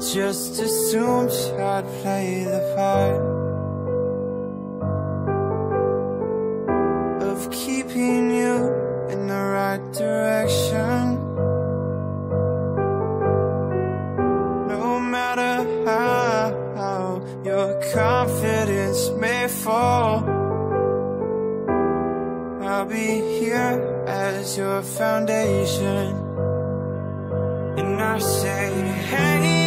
just assumed I'd play the part of keeping you in the right direction. No matter how your confidence may fall, I'll be here as your foundation. And I say, hey,